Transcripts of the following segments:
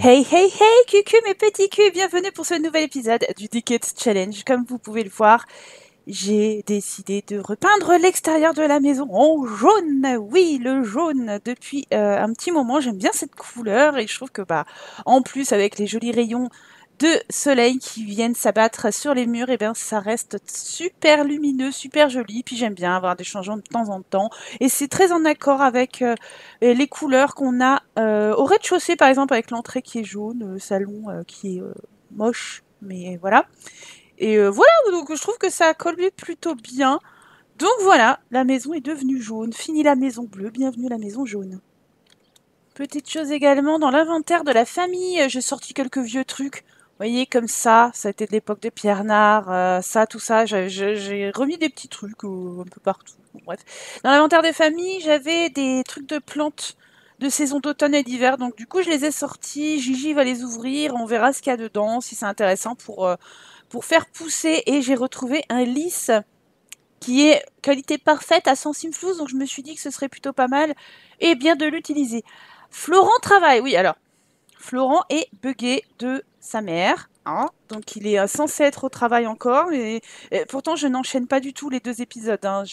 Hey, hey, hey, cucu, mes petits culs, bienvenue pour ce nouvel épisode du Decades Challenge. Comme vous pouvez le voir, j'ai décidé de repeindre l'extérieur de la maison en jaune. Oui, le jaune, depuis un petit moment, j'aime bien cette couleur et je trouve que, en plus, avec les jolis rayons de soleil qui viennent s'abattre sur les murs, et bien ça reste super lumineux, super joli. Puis j'aime bien avoir des changements de temps en temps. Et c'est très en accord avec les couleurs qu'on a au rez-de-chaussée, par exemple, avec l'entrée qui est jaune, le salon qui est moche, mais voilà. Et voilà, donc je trouve que ça colle plutôt bien. Donc voilà, la maison est devenue jaune. Fini la maison bleue, bienvenue la maison jaune. Petite chose également, dans l'inventaire de la famille, j'ai sorti quelques vieux trucs. Vous voyez, comme ça a été de l'époque de Pierrenard, tout ça, j'ai remis des petits trucs un peu partout, bon, bref. Dans l'inventaire des familles, j'avais des trucs de plantes de saison d'automne et d'hiver, donc du coup je les ai sortis, Gigi va les ouvrir, on verra ce qu'il y a dedans, si c'est intéressant pour faire pousser, et j'ai retrouvé un lys qui est qualité parfaite à 100 simflouz, donc je me suis dit que ce serait plutôt pas mal, et bien de l'utiliser. Florent travaille, oui alors, Florent est bugué de sa mère, hein, donc il est censé être au travail encore, mais pourtant je n'enchaîne pas du tout les deux épisodes, hein.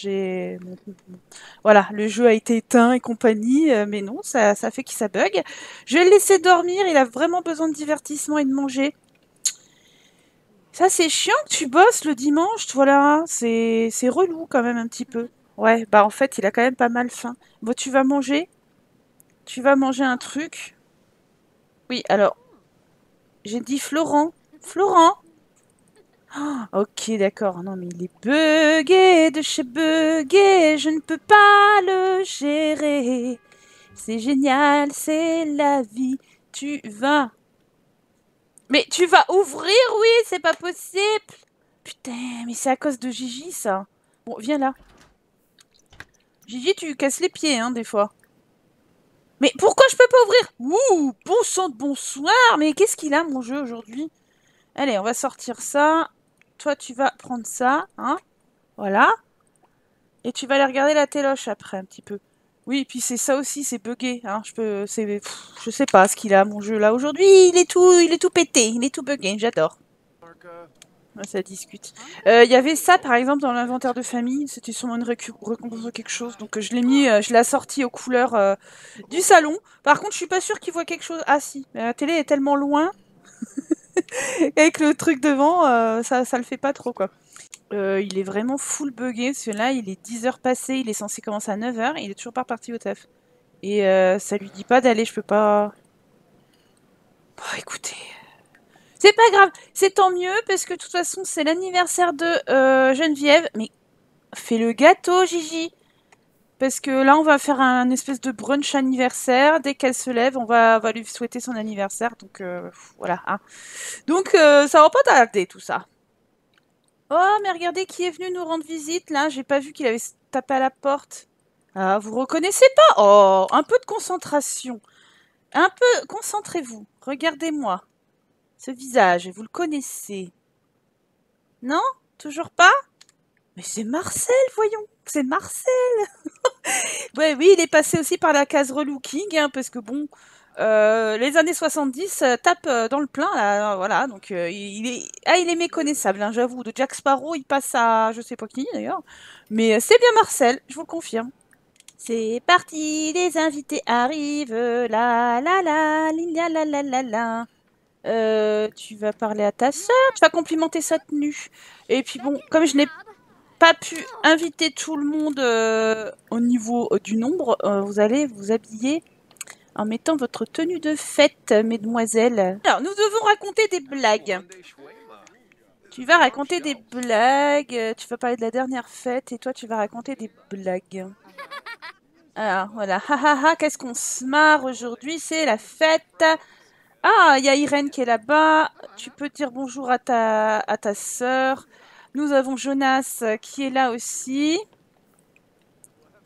Voilà, le jeu a été éteint et compagnie, mais non, ça fait qu'il ça bug. Je vais le laisser dormir, il a vraiment besoin de divertissement et de manger. Ça c'est chiant que tu bosses le dimanche, voilà, c'est relou quand même un petit peu. Ouais, en fait il a quand même pas mal faim. Bon, tu vas manger un truc. Oui, alors, j'ai dit Florent. Florent. Oh, ok, d'accord. Non, mais il est bugué de chez bugué. Je ne peux pas le gérer. C'est génial, c'est la vie. Tu vas... Mais tu vas ouvrir, oui, c'est pas possible. Putain, mais c'est à cause de Gigi, ça. Bon, viens là. Gigi, tu casses les pieds, hein, des fois. Mais pourquoi je peux pas ouvrir? Ouh, bon sang de bonsoir. Mais qu'est-ce qu'il a, mon jeu, aujourd'hui? Allez, on va sortir ça. Toi, tu vas prendre ça, hein? Voilà. Et tu vas aller regarder la téloche après, un petit peu. Oui, et puis c'est ça aussi, c'est bugué, hein? Je sais pas ce qu'il a, mon jeu, là. Aujourd'hui, il est tout pété, il est tout bugué, j'adore. Ça discute. Il y avait ça, par exemple, dans l'inventaire de famille. C'était sûrement une récompense de quelque chose. Donc, je l'ai mis, je l'ai assorti aux couleurs du salon. Par contre, je suis pas sûre qu'il voit quelque chose. Ah, si. La télé est tellement loin. Avec le truc devant, ça le fait pas trop, quoi. Il est vraiment full bugué. Parce que là, il est 10 h passées. Il est censé commencer à 9 h. Il est toujours pas reparti au taf. Et ça lui dit pas d'aller. Je peux pas... Bon, écoutez... C'est pas grave, c'est tant mieux, parce que de toute façon, c'est l'anniversaire de Geneviève. Mais fais le gâteau, Gigi. Parce que là, on va faire un espèce de brunch anniversaire. Dès qu'elle se lève, on va lui souhaiter son anniversaire. Donc, voilà. Hein. Donc, ça va pas tarder, tout ça. Oh, mais regardez qui est venu nous rendre visite, là. J'ai pas vu qu'il avait tapé à la porte. Ah, vous reconnaissez pas? Oh, un peu de concentration. Un peu, concentrez-vous. Regardez-moi. Ce visage, vous le connaissez. Non? Toujours pas? Mais c'est Marcel, voyons! C'est Marcel. Ouais, oui, il est passé aussi par la case relooking, hein, parce que bon, les années 70 tapent dans le plein, là, voilà, donc il est méconnaissable, hein, j'avoue. De Jack Sparrow, il passe à je sais pas qui, d'ailleurs. Mais c'est bien Marcel, je vous le confirme. C'est parti, les invités arrivent, la la la, la la la la la. Tu vas parler à ta soeur, tu vas complimenter sa tenue. Et puis bon, comme je n'ai pas pu inviter tout le monde au niveau du nombre, vous allez vous habiller en mettant votre tenue de fête, mesdemoiselles. Alors, nous devons raconter des blagues. Tu vas raconter des blagues, tu vas parler de la dernière fête et toi tu vas raconter des blagues. Alors, voilà, ha ha ha, qu'est-ce qu'on se marre aujourd'hui, c'est la fête. Ah, il y a Irène qui est là-bas. Tu peux dire bonjour à ta sœur. Nous avons Jonas qui est là aussi.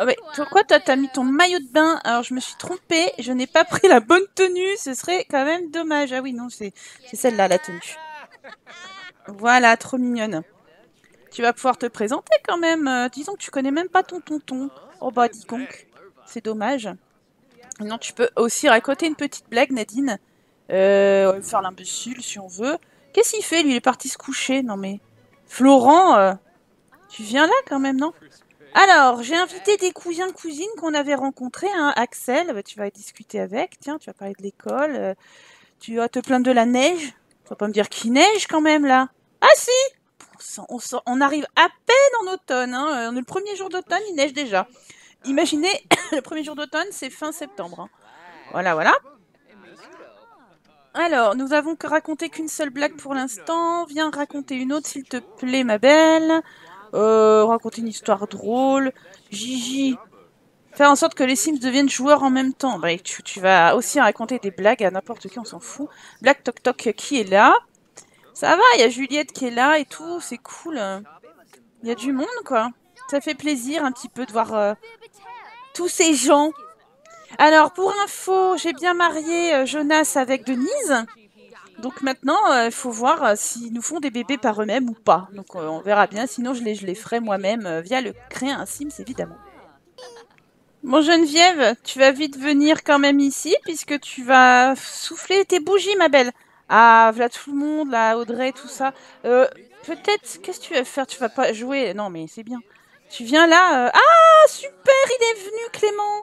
Oh, mais pourquoi toi, t'as mis ton maillot de bain? Alors, je me suis trompée. Je n'ai pas pris la bonne tenue. Ce serait quand même dommage. Ah oui, non, c'est celle-là, la tenue. Voilà, trop mignonne. Tu vas pouvoir te présenter quand même. Disons que tu connais même pas ton tonton. Oh bah, dis donc. C'est dommage. Non, tu peux aussi raconter une petite blague, Nadine. On va faire l'imbécile si on veut. Qu'est-ce qu'il fait, lui? Il est parti se coucher. Non mais... Florent, tu viens là quand même, non? Alors, j'ai invité des cousins-cousines qu'on avait rencontrés. Hein. Axel, bah, tu vas discuter avec. Tiens, tu vas parler de l'école. Tu vas te plaindre de la neige. Tu vas pas me dire qu'il neige quand même, là. Ah si, on arrive à peine en automne. Hein. On est le premier jour d'automne, il neige déjà. Imaginez, le premier jour d'automne, c'est fin septembre. Hein. Voilà, voilà. Alors, nous avons raconté qu'une seule blague pour l'instant. Viens raconter une autre, s'il te plaît, ma belle. Raconter une histoire drôle. Gigi. Faire en sorte que les Sims deviennent joueurs en même temps. Bah, tu vas aussi raconter des blagues à n'importe qui, on s'en fout. Blague toc toc, qui est là? Ça va, il y a Juliette qui est là et tout, c'est cool. Il y a du monde, quoi. Ça fait plaisir un petit peu de voir tous ces gens. Alors, pour info, j'ai bien marié Jonas avec Denise. Donc maintenant, il faut voir s'ils nous font des bébés par eux-mêmes ou pas. Donc on verra bien, sinon je les ferai moi-même via le créer un Sims, évidemment. Bon Geneviève, tu vas vite venir quand même ici, puisque tu vas souffler tes bougies, ma belle. Ah, voilà tout le monde, là, Audrey, tout ça. Peut-être, qu'est-ce que tu vas faire? Tu vas pas jouer? Non, mais c'est bien. Tu viens là... Ah, super, il est venu, Clément.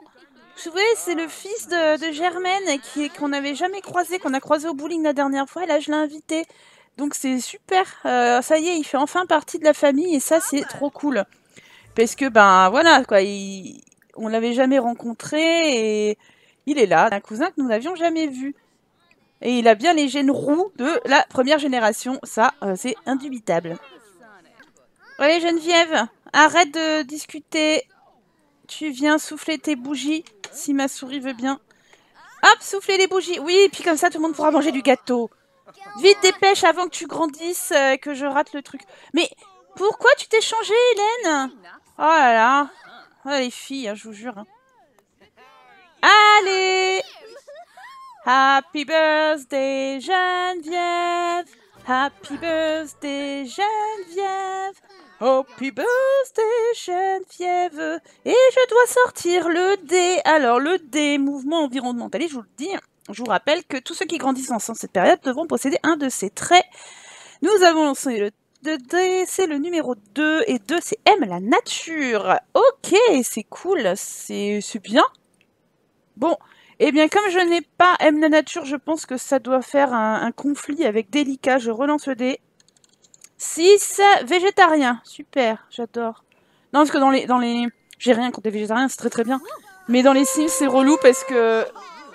Vous voyez, c'est le fils de Germaine qu'on n'avait jamais croisé, qu'on a croisé au bowling la dernière fois. Et là, je l'ai invité. Donc, c'est super. Ça y est, il fait enfin partie de la famille. Et ça, c'est trop cool. Parce que, ben, voilà, quoi. On l'avait jamais rencontré. Et il est là, d'un cousin que nous n'avions jamais vu. Et il a bien les gènes roux de la première génération. Ça, c'est indubitable. Allez, Geneviève, arrête de discuter. Tu viens souffler tes bougies. Si ma souris veut bien. Hop, souffler les bougies. Oui, et puis comme ça, tout le monde pourra manger du gâteau. Vite, dépêche avant que tu grandisses, que je rate le truc. Mais pourquoi tu t'es changée, Hélène? Oh là là. Oh, les filles, hein, je vous jure. Hein. Allez. Happy birthday, Geneviève. Happy birthday, Geneviève. Happy birthday, Geneviève. Et je dois sortir le dé. Alors, le dé, mouvement environnemental. Et je vous le dis, je vous rappelle que tous ceux qui grandissent en cette période devront posséder un de ces traits. Nous avons lancé le dé, c'est le numéro 2. Et 2, c'est aime la nature. Ok, c'est cool, c'est bien. Bon, eh bien, comme je n'ai pas aime la nature, je pense que ça doit faire un conflit avec délicat. Je relance le dé. 6, végétarien, super, j'adore. Non, parce que dans les... J'ai rien contre les végétariens, c'est très très bien. Mais dans les Sims, c'est relou parce que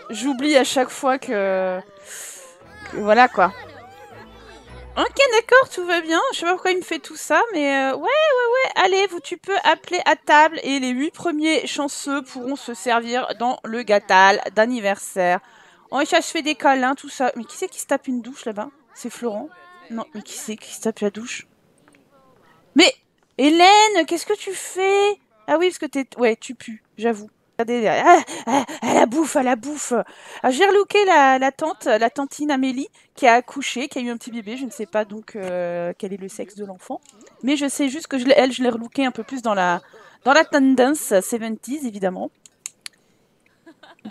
j'oublie à chaque fois que... Voilà, quoi. Ok, d'accord, tout va bien. Je sais pas pourquoi il me fait tout ça, mais... Ouais, allez, tu peux appeler à table et les 8 premiers chanceux pourront se servir dans le gâtal d'anniversaire. Oh, et ça se fait des câlins, tout ça. Mais qui c'est qui se tape une douche, là-bas? C'est Florent? Non, mais qui c'est qui se tape la douche? Mais Hélène, qu'est-ce que tu fais? Ah oui, parce que t'es... Ouais, tu pues, j'avoue. Regardez, à la bouffe. J'ai relooké la tantine Amélie, qui a accouché, qui a eu un petit bébé. Je ne sais pas donc quel est le sexe de l'enfant. Mais je sais juste que je l'ai relooké un peu plus dans la tendance 70s, évidemment.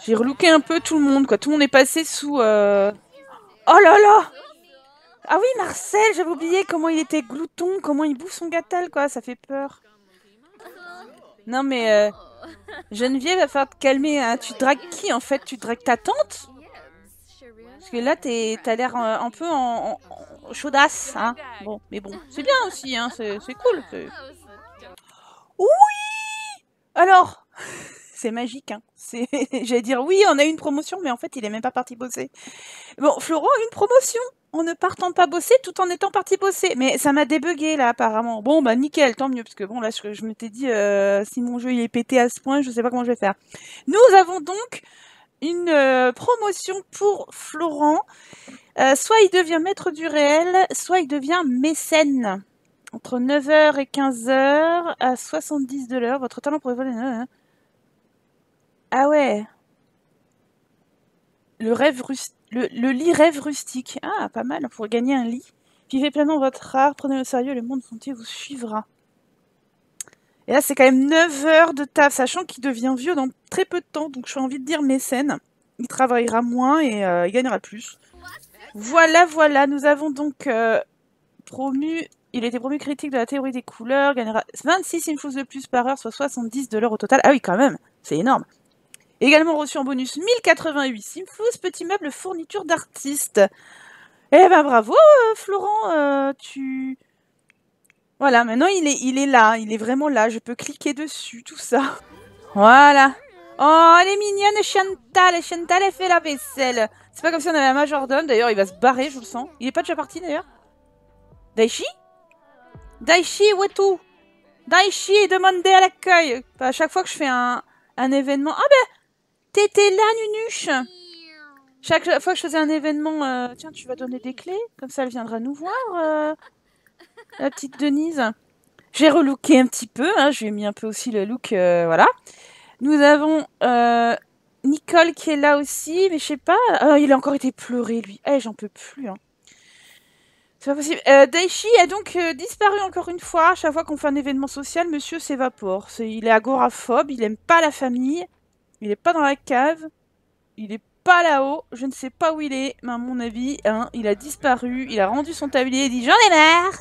J'ai relooké un peu tout le monde, quoi. Tout le monde est passé sous... Oh là là! Ah oui, Marcel, j'avais oublié comment il était glouton, comment il bouffe son gâtal, quoi, ça fait peur. Non mais, Geneviève, va falloir te calmer, hein. Tu dragues qui, en fait? Tu dragues ta tante? Parce que là, t'as l'air un peu en chaudasse, hein. Bon, mais bon, c'est bien aussi, hein, c'est cool. Oui! Alors, c'est magique, hein. J'allais dire, oui, on a eu une promotion, mais en fait, il est même pas parti bosser. Bon, Florent a eu une promotion en ne partant pas bosser tout en étant parti bosser. Mais ça m'a débugué là apparemment. Bon bah nickel, tant mieux. Parce que bon là je m'étais dit si mon jeu il est pété à ce point, je sais pas comment je vais faire. Nous avons donc une promotion pour Florent. Soit il devient maître du réel, soit il devient mécène. Entre 9h et 15h à 70 de l'heure. Votre talent pourrait voler... Ah ouais. Le rêve rustique. Le lit rêve rustique. Ah, pas mal, pour gagner un lit. Vivez pleinement votre art, prenez le sérieux, le monde entier vous suivra. Et là, c'est quand même 9 heures de taf, sachant qu'il devient vieux dans très peu de temps. Donc, j'ai envie de dire mécène. Il travaillera moins et il gagnera plus. Voilà, voilà, nous avons donc promu... Il était promu critique de la théorie des couleurs, gagnera 26 infos de plus par heure, soit 70 de l'heure au total. Ah oui, quand même, c'est énorme. Également reçu en bonus 1088 Simfous, petit meuble fourniture d'artiste. Eh ben bravo Florent, tu... Voilà, maintenant il est là, il est vraiment là, je peux cliquer dessus, tout ça. Voilà. Oh, elle est mignonne Chantal, elle fait la vaisselle. C'est pas comme si on avait un majordome, d'ailleurs il va se barrer, je le sens. Il est pas déjà parti d'ailleurs. Daichi, où est tout? Daichi est demandé à l'accueil. À chaque fois que je fais un événement... Ah ben, t'étais là, Nunuche. Chaque fois que je faisais un événement... Tiens, tu vas donner des clés. Comme ça, elle viendra nous voir, la petite Denise. J'ai relooké un petit peu. Hein, je lui ai mis un peu aussi le look. Voilà. Nous avons Nicole qui est là aussi. Mais je sais pas... il a encore été pleuré, lui. Eh, j'en peux plus, hein. C'est pas possible. Daichi a donc disparu encore une fois. À chaque fois qu'on fait un événement social, monsieur s'évapore. Il est agoraphobe, il aime pas la famille, il est pas dans la cave, il est pas là-haut, je ne sais pas où il est, mais à mon avis, hein, il a disparu, il a rendu son tablier et dit « J'en ai marre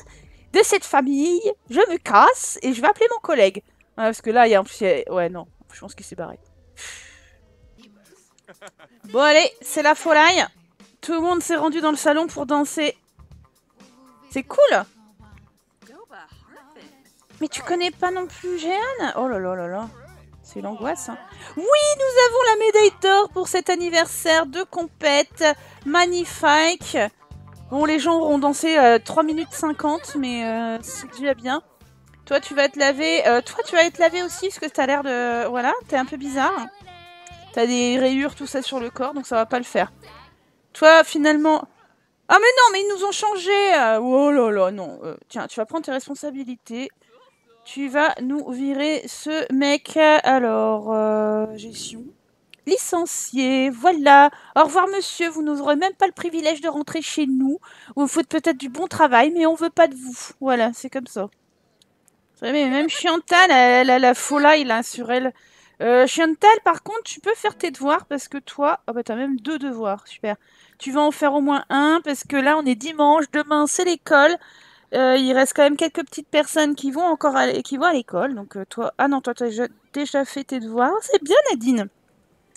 de cette famille, je me casse et je vais appeler mon collègue. » Ouais, parce que là, il y a un plus... Ouais, non, je pense qu'il s'est barré. Bon, allez, c'est la folie. Tout le monde s'est rendu dans le salon pour danser. C'est cool. Mais tu connais pas non plus Jeanne? Oh là là là là. C'est l'angoisse. Hein. Oui, nous avons la médaille d'or pour cet anniversaire de compète. Magnifique. Bon, les gens auront dansé 3 minutes 50, mais c'est déjà bien. Toi, tu vas être lavé. Toi, tu vas être lavé aussi, parce que t'as l'air de... Voilà, t'es un peu bizarre. Hein. T'as des rayures, tout ça sur le corps, donc ça va pas le faire. Toi, finalement... Ah mais non, mais ils nous ont changé. Oh là là, non. Tiens, tu vas prendre tes responsabilités. Tu vas nous virer ce mec. Alors, gestion. Licencié, voilà. Au revoir monsieur, vous n'aurez même pas le privilège de rentrer chez nous. Vous faites peut-être du bon travail, mais on veut pas de vous. Voilà, c'est comme ça. Mais même Chantal, elle a la folie là sur elle. Chantal, par contre, tu peux faire tes devoirs parce que toi... Ah bah t'as même 2 devoirs, super. Tu vas en faire au moins un parce que là, on est dimanche, demain, c'est l'école. Il reste quand même quelques petites personnes qui vont encore à l'école. Donc toi... Ah non, toi, t'as déjà fait tes devoirs. C'est bien, Nadine.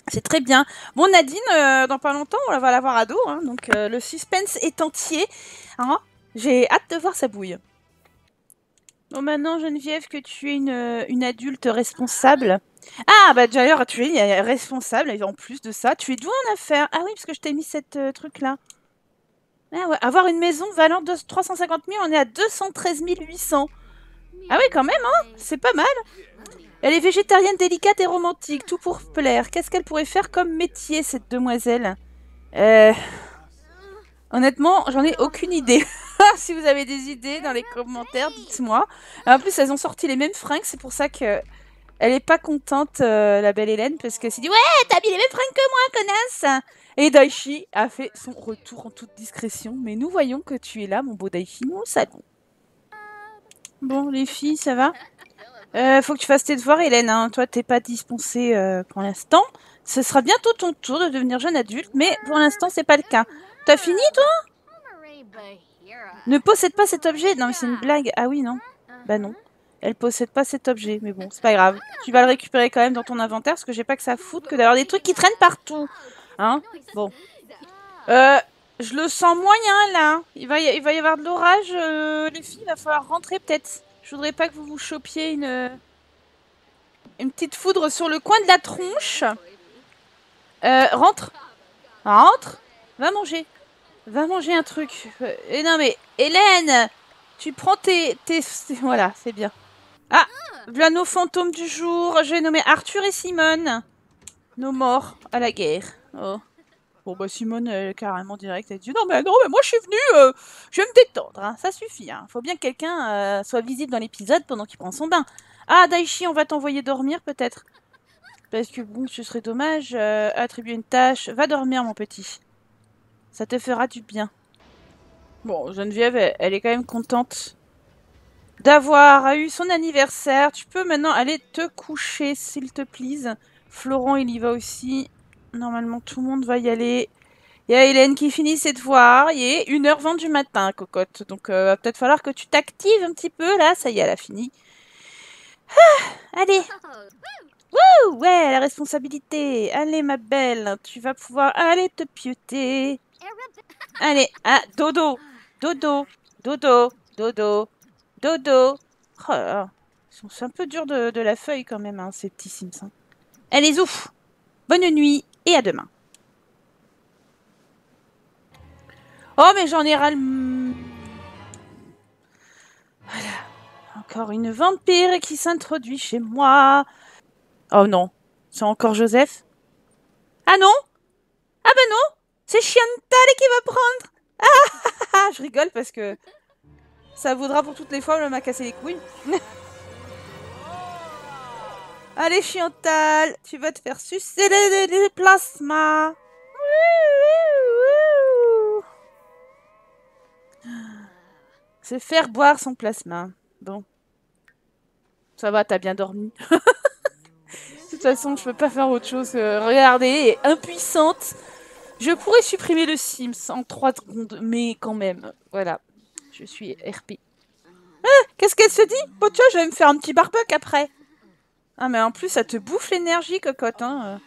C'est très bien. Bon, Nadine, dans pas longtemps, on va l'avoir à dos. Hein, donc le suspense est entier. Hein, j'ai hâte de voir sa bouille. Bon, maintenant, Geneviève, que tu es une adulte responsable... Ah, bah d'ailleurs, tu es responsable, et en plus de ça, tu es doué en affaires. Ah oui, parce que je t'ai mis cette truc-là. Ah ouais, avoir une maison valant 350 000, on est à 213 800. Ah oui, quand même, hein, c'est pas mal. Elle est végétarienne, délicate et romantique, tout pour plaire. Qu'est-ce qu'elle pourrait faire comme métier, cette demoiselle? Honnêtement, j'en ai aucune idée. Si vous avez des idées dans les commentaires, dites-moi. En plus, elles ont sorti les mêmes fringues, c'est pour ça que... Elle est pas contente, la belle Hélène, parce qu'elle s'est dit « Ouais, t'as mis les mêmes fringues que moi, connasse !» Et Daichi a fait son retour en toute discrétion. Mais nous voyons que tu es là, mon beau Daichi, nous au salon. Bon, les filles, ça va? Faut que tu fasses tes devoirs, Hélène. Hein. Toi, t'es pas dispensée pour l'instant. Ce sera bientôt ton tour de devenir jeune adulte, mais pour l'instant, c'est pas le cas. T'as fini, toi? Ne possède pas cet objet. Non, mais c'est une blague. Ah oui, non. Bah non. Elle possède pas cet objet, mais bon, c'est pas grave. Tu vas le récupérer quand même dans ton inventaire, parce que j'ai pas que ça à foutre que d'avoir des trucs qui traînent partout. Hein? Bon. Je le sens moyen, là. Il va y avoir de l'orage. Les filles, il va falloir rentrer, peut-être. Je voudrais pas que vous vous chopiez une petite foudre sur le coin de la tronche. Rentre. Rentre. Va manger. Va manger un truc. Et non, mais... Hélène! Tu prends tes... Voilà, c'est bien. Ah, voilà nos fantômes du jour. J'ai nommé Arthur et Simone. Nos morts à la guerre. Oh. Bon, bah Simone, carrément direct, elle dit « Non, mais moi, je suis venue, je vais me détendre. Hein. Ça suffit. Hein. Faut bien que quelqu'un soit visible dans l'épisode pendant qu'il prend son bain. Ah, Daichi, on va t'envoyer dormir, peut-être. Parce que, bon, ce serait dommage. Attribuer une tâche. Va dormir, mon petit. Ça te fera du bien. » Bon, Geneviève, elle est quand même contente d'avoir eu son anniversaire. Tu peux maintenant aller te coucher, s'il te plaît. Florent, il y va aussi. Normalement, tout le monde va y aller. Il y a Hélène qui finit ses devoirs. Il est 1h20 du matin, cocotte. Donc, va peut-être falloir que tu t'actives un petit peu. Là, ça y est, elle a fini. Ah, allez. Wouh, ouais, la responsabilité. Allez, ma belle. Tu vas pouvoir aller te pieuter. Allez, ah, dodo. Dodo. Dodo. Dodo. Dodo. Oh là là. C'est un peu dur de la feuille quand même, hein, ces petits Sims. Hein. Allez, ouf. Bonne nuit et à demain. Oh, mais j'en ai ras le... Voilà. Encore une vampire qui s'introduit chez moi. Oh non. C'est encore Joseph? Ah non? Ah ben non! C'est Chantal qui va prendre! Ah, je rigole parce que... ça vaudra pour toutes les fois où elle m'a cassé les couilles. Allez, Chantal, tu vas te faire sucer les plasmas. Se faire boire son plasma. Bon. Ça va, t'as bien dormi. De toute façon, je peux pas faire autre chose. Regardez, elle est impuissante. Je pourrais supprimer le Sims en 3 secondes, mais quand même. Voilà. Je suis RP. Ah, qu'est-ce qu'elle se dit? Bon, tu vois, je vais me faire un petit barbecue après. Ah, mais en plus, ça te bouffe l'énergie, cocotte. Hein.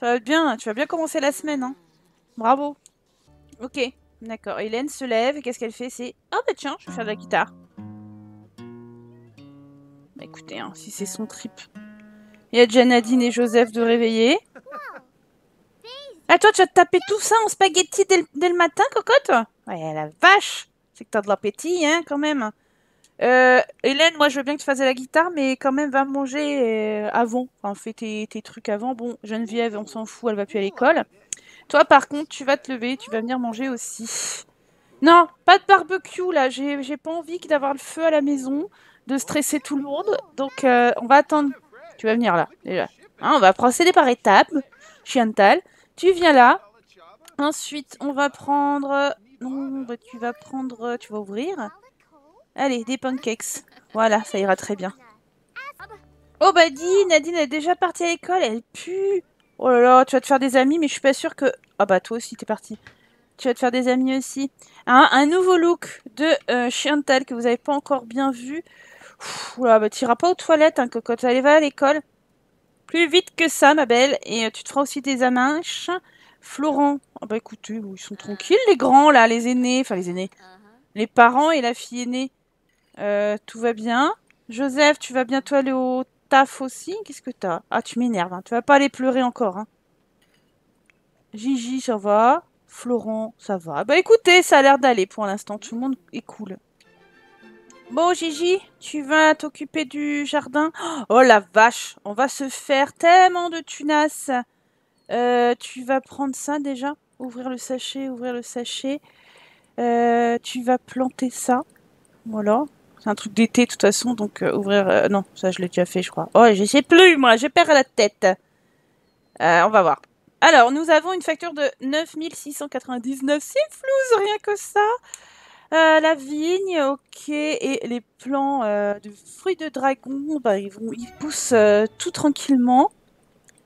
Ça va bien. Tu vas bien commencer la semaine. Hein. Bravo. Ok. D'accord, Hélène se lève, et qu'est-ce qu'elle fait? C'est... oh bah tiens, je vais faire de la guitare. Bah écoutez, hein, si c'est son trip. Il y a déjà Nadine et Joseph de réveiller. Ah toi, tu vas te taper tout ça en spaghetti dès le matin, cocotte? Ouais, la vache! C'est que t'as de l'appétit, hein, quand même. Hélène, moi je veux bien que tu fasses de la guitare, mais quand même, va manger avant. Enfin, fais tes trucs avant. Bon, Geneviève, on s'en fout, elle va plus à l'école. Toi, par contre, tu vas te lever, tu vas venir manger aussi. Non, pas de barbecue, là. J'ai pas envie d'avoir le feu à la maison, de stresser tout le monde. Donc, on va attendre. Tu vas venir là, déjà. Hein, on va procéder par étapes. Chantal, tu viens là. Ensuite, on va prendre... non, bah, tu vas prendre... tu vas ouvrir. Allez, des pancakes. Voilà, ça ira très bien. Oh, bah dis, Nadine est déjà partie à l'école. Elle pue. Oh là là, tu vas te faire des amis, mais je suis pas sûre que... ah bah toi aussi, t'es parti. Tu vas te faire des amis aussi. Hein, un nouveau look de Chantal que vous avez pas encore bien vu. Oula, bah t'iras pas aux toilettes, hein, cocotte. Allez, va à l'école. Plus vite que ça, ma belle. Et tu te feras aussi des aminches. Florent. Ah bah écoutez, ils sont tranquilles, les grands, là, les aînés. Enfin, les aînés. Les parents et la fille aînée. Tout va bien. Joseph, tu vas bientôt aller au... taf aussi, qu'est-ce que t'as? Ah, tu m'énerves, hein. Tu vas pas aller pleurer encore. Hein. Gigi, ça va. Florent, ça va. Bah écoutez, ça a l'air d'aller pour l'instant. Tout le monde est cool. Bon, Gigi, tu vas t'occuper du jardin. Oh la vache, on va se faire tellement de tunasses. Tu vas prendre ça déjà. Ouvrir le sachet, ouvrir le sachet. Tu vas planter ça. Voilà. C'est un truc d'été, de toute façon, donc ouvrir... non, ça, je l'ai déjà fait, je crois. Oh, je sais plus, moi, je perds la tête. On va voir. Alors, nous avons une facture de 9699. C'est flouze, rien que ça. La vigne, ok. Et les plants de fruits de dragon, bah, ils poussent tout tranquillement.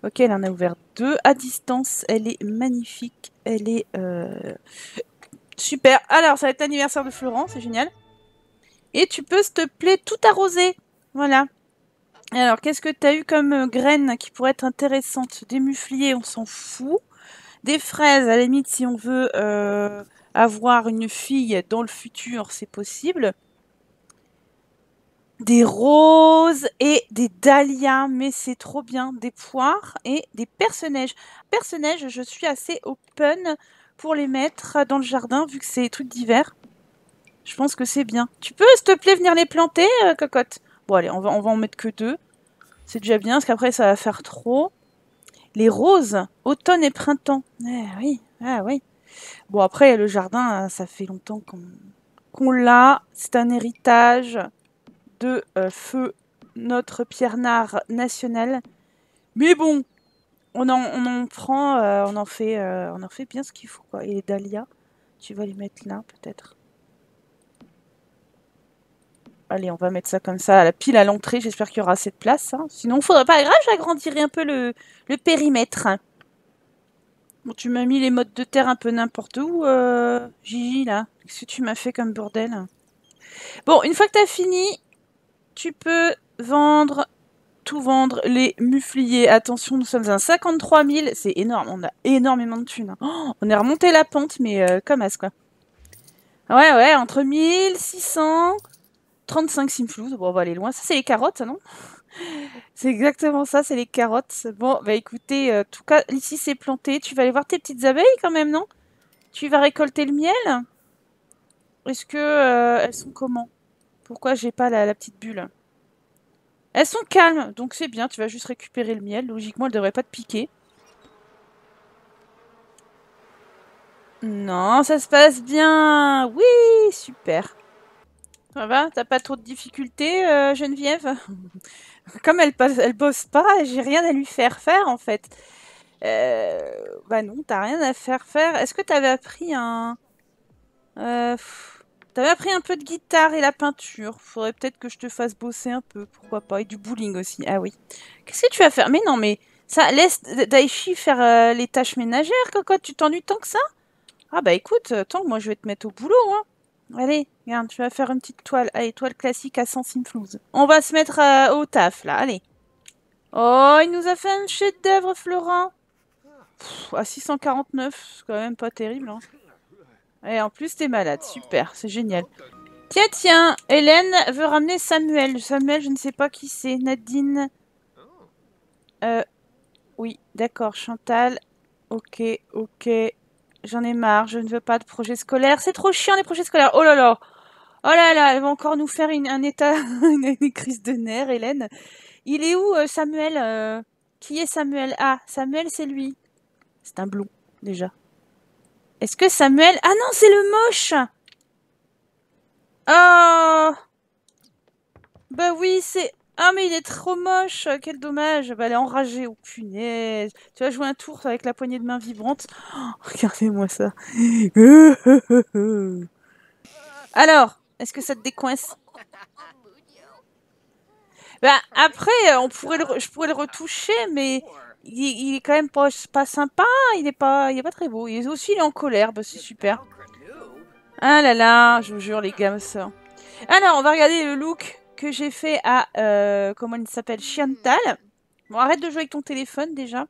Ok, elle en a ouvert 2 à distance. Elle est magnifique. Elle est super. Alors, ça va être l'anniversaire de Florent, c'est génial. Et tu peux, s'il te plaît, tout arroser. Voilà. Alors, qu'est-ce que tu as eu comme graines qui pourraient être intéressantes? Des mufliers, on s'en fout. Des fraises, à la limite, si on veut avoir une fille dans le futur, c'est possible. Des roses et des dahlias, mais c'est trop bien. Des poires et des perce-neige. Perce-neige, je suis assez open pour les mettre dans le jardin, vu que c'est des trucs d'hiver. Je pense que c'est bien. Tu peux, s'il te plaît, venir les planter, cocotte? Bon, allez, on va en mettre que 2. C'est déjà bien, parce qu'après, ça va faire trop. Les roses, automne et printemps. Ah oui, ah oui. Bon, après, le jardin, ça fait longtemps qu'on l'a. C'est un héritage de feu, notre Pierrenard national. Mais bon, on en prend, on en fait bien ce qu'il faut, quoi. Et les dahlias, tu vas les mettre là, peut-être. Allez, on va mettre ça comme ça, à la pile à l'entrée. J'espère qu'il y aura assez de place. Hein. Sinon, faudrait pas grave, j'agrandirai un peu le périmètre. Bon, tu m'as mis les modes de terre un peu n'importe où, Gigi, là. Qu'est-ce que tu m'as fait comme bordel? Bon, une fois que tu as fini, tu peux vendre, tout vendre, les mufliers. Attention, nous sommes à 53 000. C'est énorme, on a énormément de thunes. Oh, on est remonté la pente, mais comme as, quoi. Ouais, ouais, entre 1600, 35 simflouz. Bon, on va aller loin. Ça, c'est les carottes, non? C'est exactement ça, c'est les carottes. Bon, bah écoutez, en tout cas, ici c'est planté. Tu vas aller voir tes petites abeilles quand même, non? Tu vas récolter le miel? Est-ce que elles sont comment? Pourquoi j'ai pas la petite bulle? Elles sont calmes, donc c'est bien. Tu vas juste récupérer le miel. Logiquement, elles devraient pas te piquer. Non, ça se passe bien. Oui, super. Ça va? T'as pas trop de difficultés, Geneviève? Comme elle bosse pas, j'ai rien à lui faire faire, en fait. Bah non, t'as rien à faire faire. Est-ce que t'avais appris un... t'avais appris un peu de guitare et la peinture. Faudrait peut-être que je te fasse bosser un peu, pourquoi pas. Et du bowling aussi, ah oui. Qu'est-ce que tu vas faire? Mais non, mais... ça, laisse Daichi faire les tâches ménagères, quoi. Tu t'ennuies tant que ça? Ah bah écoute, tant que moi je vais te mettre au boulot, hein. Allez, regarde, tu vas faire une petite toile. Allez, toile classique à 100 simflouz. On va se mettre au taf, là, allez. Oh, il nous a fait un chef-d'œuvre, Florent. Pff, à 649, c'est quand même pas terrible, hein. Et en plus, t'es malade, super, c'est génial. Tiens, tiens, Hélène veut ramener Samuel. Samuel, je ne sais pas qui c'est, Nadine. Oui, d'accord, Chantal. Ok, ok. J'en ai marre, je ne veux pas de projet scolaire. C'est trop chiant les projets scolaires. Oh là là. Oh là là, elle va encore nous faire un état, une crise de nerfs, Hélène. Il est où Samuel? Qui est Samuel? Ah, Samuel c'est lui. C'est un blond, déjà. Est-ce que Samuel... Ah non, c'est le moche. Oh. Bah oui, c'est... Ah mais il est trop moche, quel dommage. Bah elle est enragée, oh punaise. Tu vas jouer un tour avec la poignée de main vibrante. Oh, regardez-moi ça. Alors, est-ce que ça te décoince? Bah après, je pourrais le retoucher, mais il est quand même pas sympa, il est pas très beau. Il est en colère, bah c'est super. Ah là là, je vous jure les gars, ma soeur. Alors, on va regarder le look que j'ai fait à, comment il s'appelle, Chantal. Bon, arrête de jouer avec ton téléphone, déjà.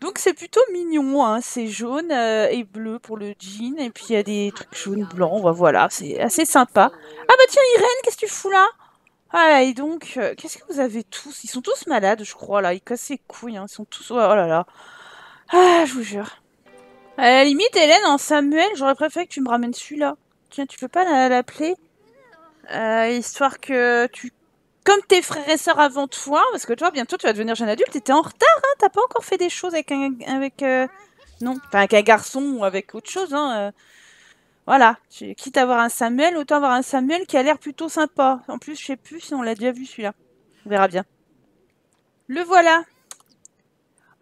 Donc, c'est plutôt mignon, hein. C'est jaune et bleu pour le jean. Et puis, il y a des trucs jaunes, blancs. Voilà, c'est assez sympa. Ah bah tiens, Irène, qu'est-ce que tu fous, là? Ah, et donc, qu'est-ce que vous avez tous? Ils sont tous malades, je crois, là. Ils cassent les couilles, hein. Ils sont tous... Oh là là. Ah, je vous jure. À la limite, Hélène, en Samuel, j'aurais préféré que tu me ramènes celui-là. Tiens, tu peux pas l'appeler? Histoire que tu... Comme tes frères et sœurs avant toi, parce que toi, bientôt, tu vas devenir jeune adulte, t'étais en retard, hein, t'as pas encore fait des choses avec un... non, enfin, avec un garçon ou avec autre chose, hein. Voilà, quitte à avoir un Samuel, autant avoir un Samuel qui a l'air plutôt sympa. En plus, je sais plus si on l'a déjà vu, celui-là. On verra bien. Le voilà.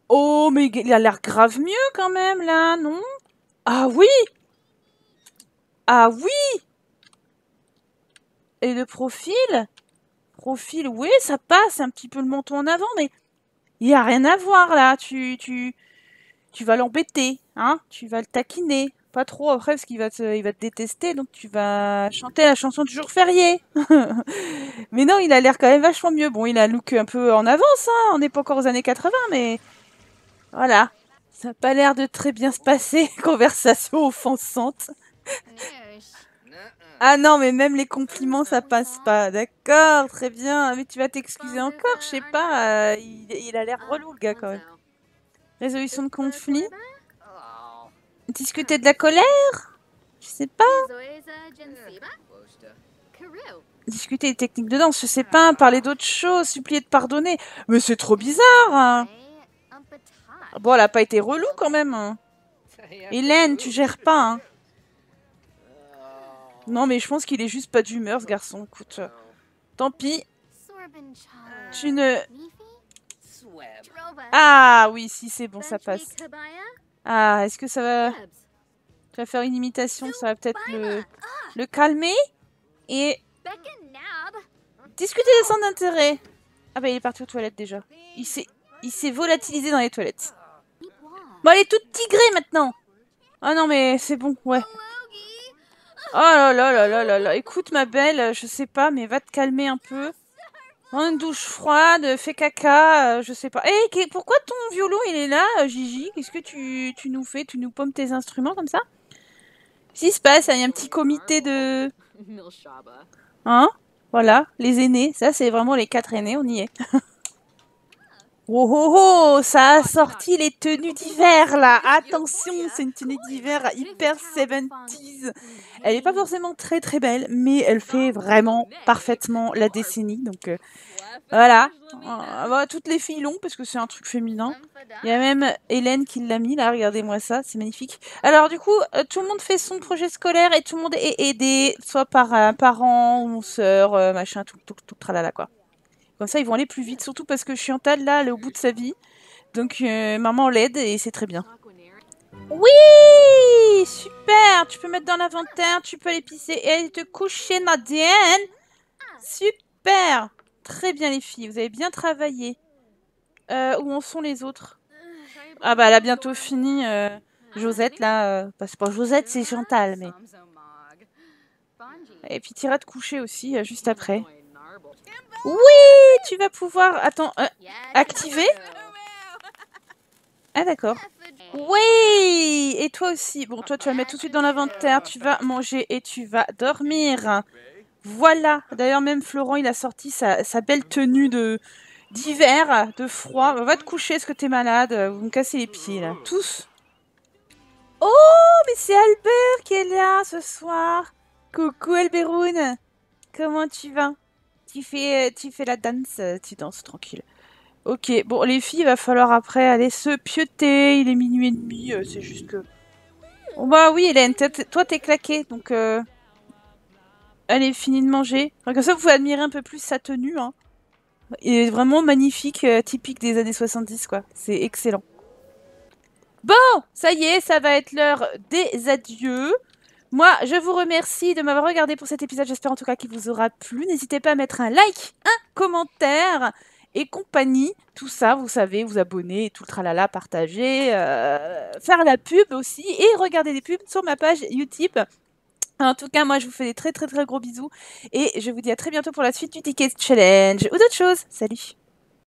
Oh, mais il a l'air grave mieux, quand même, là, non? Ah oui! Ah oui! Et le profil, oui, ça passe, un petit peu le menton en avant, mais il n'y a rien à voir, là. Tu vas l'embêter, hein, tu vas le taquiner. Pas trop, après, parce qu'il va te détester, donc tu vas chanter la chanson du jour férié. Mais non, il a l'air quand même vachement mieux. Bon, il a un look un peu en avance, hein, on n'est pas encore aux années 80, mais... Voilà, ça n'a pas l'air de très bien se passer, conversation offensante. Ah non, mais même les compliments, ça passe pas. D'accord, très bien. Mais tu vas t'excuser encore, je sais pas. Il a l'air relou, le gars, quand même. Résolution de conflit. Discuter de la colère? Je sais pas. Discuter des techniques de danse, je sais pas. Parler d'autres choses, supplier de pardonner. Mais c'est trop bizarre, hein. Bon, elle a pas été relou, quand même. Hein. Hélène, tu gères pas, hein. Non, mais je pense qu'il est juste pas d'humeur, ce garçon. Écoute, tant pis. Tu ne... Ah, oui, si, c'est bon, ça passe. Ah, est-ce que ça va... Tu vas faire une imitation, ça va peut-être le calmer. Et... Discuter de son intérêt. Ah bah, il est parti aux toilettes, déjà. Il s'est volatilisé dans les toilettes. Bon, elle est toute tigrée maintenant. Ah non, mais c'est bon, ouais. Oh là là là là là là. Écoute, ma belle, je sais pas, mais va te calmer un peu. Prends une douche froide, fais caca, je sais pas. Hé, hey, pourquoi ton violon, il est là, Gigi? Qu'est-ce que tu nous fais? Tu nous pommes tes instruments comme ça? Qu'est-ce qui se passe? Il y a un petit comité de... Hein? Voilà, les aînés. Ça, c'est vraiment les 4 aînés, on y est. Oh oh oh, ça a sorti les tenues d'hiver là. Attention, c'est une tenue d'hiver hyper 70s. Elle n'est pas forcément très très belle, mais elle fait vraiment parfaitement la décennie. Donc voilà. Toutes les filles l'ont parce que c'est un truc féminin. Il y a même Hélène qui l'a mis là. Regardez-moi ça, c'est magnifique. Alors du coup, tout le monde fait son projet scolaire et tout le monde est aidé, soit par un parent ou sœur, machin, tout tralala quoi. Comme ça, ils vont aller plus vite, surtout parce que Chantal, là, elle est au bout de sa vie. Donc, maman l'aide et c'est très bien. Oui! Super! Tu peux mettre dans l'inventaire, tu peux aller pisser et te coucher, Nadine! Super! Très bien, les filles, vous avez bien travaillé. Où en sont les autres? Ah bah, elle a bientôt fini, Josette, là. Bah, c'est pas Josette, c'est Chantal, mais... Et puis, t'iras te coucher aussi, juste après. Oui, tu vas pouvoir... Attends, activer? Ah d'accord. Oui, et toi aussi. Bon, toi, tu vas le mettre tout de suite dans l'inventaire. Tu vas manger et tu vas dormir. Voilà. D'ailleurs, même Florent, il a sorti sa belle tenue d'hiver, de froid. Va te coucher, parce que t'es malade. Vous me cassez les pieds, là. Tous. Oh, mais c'est Albert qui est là ce soir. Coucou, Alberoun. Comment tu vas? Tu fais la danse, tu danses tranquille. Ok, bon, les filles, il va falloir après aller se pieuter. Il est minuit et demi, c'est juste que... Oh, bah oui, Hélène, toi, t'es claquée, donc... Allez, finis de manger. Enfin, comme ça, vous pouvez admirer un peu plus sa tenue. Hein. Il est vraiment magnifique, typique des années 70, quoi. C'est excellent. Bon, ça y est, ça va être l'heure des adieux. Moi, je vous remercie de m'avoir regardé pour cet épisode. J'espère en tout cas qu'il vous aura plu. N'hésitez pas à mettre un like, un commentaire et compagnie. Tout ça, vous savez, vous abonner, tout le tralala, partager, faire la pub aussi et regarder des pubs sur ma page YouTube. En tout cas, moi, je vous fais des très très très gros bisous et je vous dis à très bientôt pour la suite du Decades Challenge ou d'autres choses. Salut!